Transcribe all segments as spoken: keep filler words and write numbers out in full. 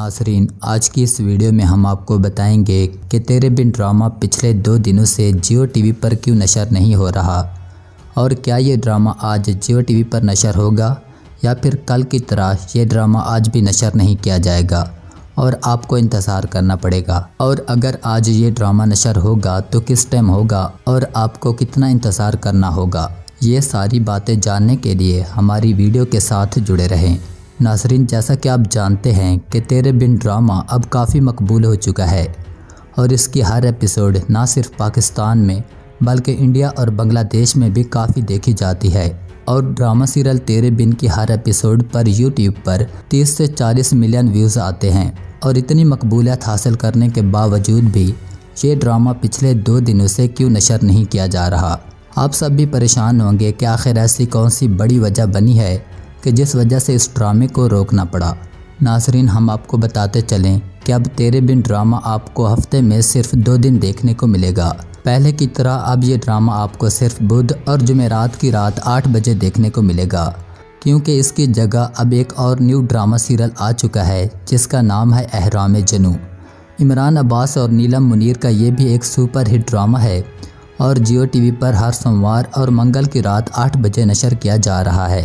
नाज़रीन, आज की इस वीडियो में हम आपको बताएंगे कि तेरे बिन ड्रामा पिछले दो दिनों से जियो टीवी पर क्यों नशर नहीं हो रहा और क्या ये ड्रामा आज जियो टीवी पर नशर होगा या फिर कल की तरह ये ड्रामा आज भी नशर नहीं किया जाएगा और आपको इंतज़ार करना पड़ेगा। और अगर आज ये ड्रामा नशर होगा तो किस टाइम होगा और आपको कितना इंतज़ार करना होगा, ये सारी बातें जानने के लिए हमारी वीडियो के साथ जुड़े रहें। नाज़रीन, जैसा कि आप जानते हैं कि तेरे बिन ड्रामा अब काफ़ी मकबूल हो चुका है और इसकी हर एपिसोड ना सिर्फ पाकिस्तान में बल्कि इंडिया और बांग्लादेश में भी काफ़ी देखी जाती है। और ड्रामा सीरियल तेरे बिन की हर एपिसोड पर यूट्यूब पर तीस से चालीस मिलियन व्यूज़ आते हैं और इतनी मकबूलियत हासिल करने के बावजूद भी ये ड्रामा पिछले दो दिनों से क्यों नशर नहीं किया जा रहा। आप सब भी परेशान होंगे कि आखिर ऐसी कौन सी बड़ी वजह बनी है कि जिस वजह से इस ड्रामे को रोकना पड़ा। नाज़रीन, हम आपको बताते चलें कि अब तेरे बिन ड्रामा आपको हफ्ते में सिर्फ दो दिन देखने को मिलेगा। पहले की तरह अब ये ड्रामा आपको सिर्फ बुध और जुमेरात की रात आठ बजे देखने को मिलेगा, क्योंकि इसकी जगह अब एक और न्यू ड्रामा सीरियल आ चुका है जिसका नाम है अहराम जनू। इमरान अब्बास और नीलम मुनीर का ये भी एक सुपर हिट ड्रामा है और जियो टीवी पर हर सोमवार और मंगल की रात आठ बजे नशर किया जा रहा है।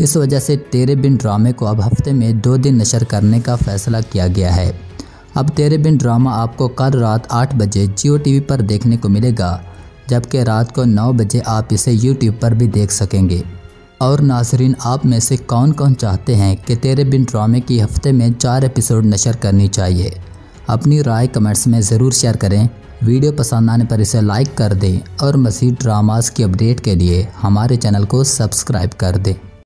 इस वजह से तेरे बिन ड्रामे को अब हफ्ते में दो दिन नशर करने का फ़ैसला किया गया है। अब तेरे बिन ड्रामा आपको कल रात आठ बजे जियो टीवी पर देखने को मिलेगा, जबकि रात को नौ बजे आप इसे यूट्यूब पर भी देख सकेंगे। और नाज़रीन, आप में से कौन कौन चाहते हैं कि तेरे बिन ड्रामे की हफ्ते में चार एपिसोड नशर करनी चाहिए? अपनी राय कमेंट्स में ज़रूर शेयर करें। वीडियो पसंद आने पर इसे लाइक कर दें और मज़ीद ड्रामास की अपडेट के लिए हमारे चैनल को सब्सक्राइब कर दें।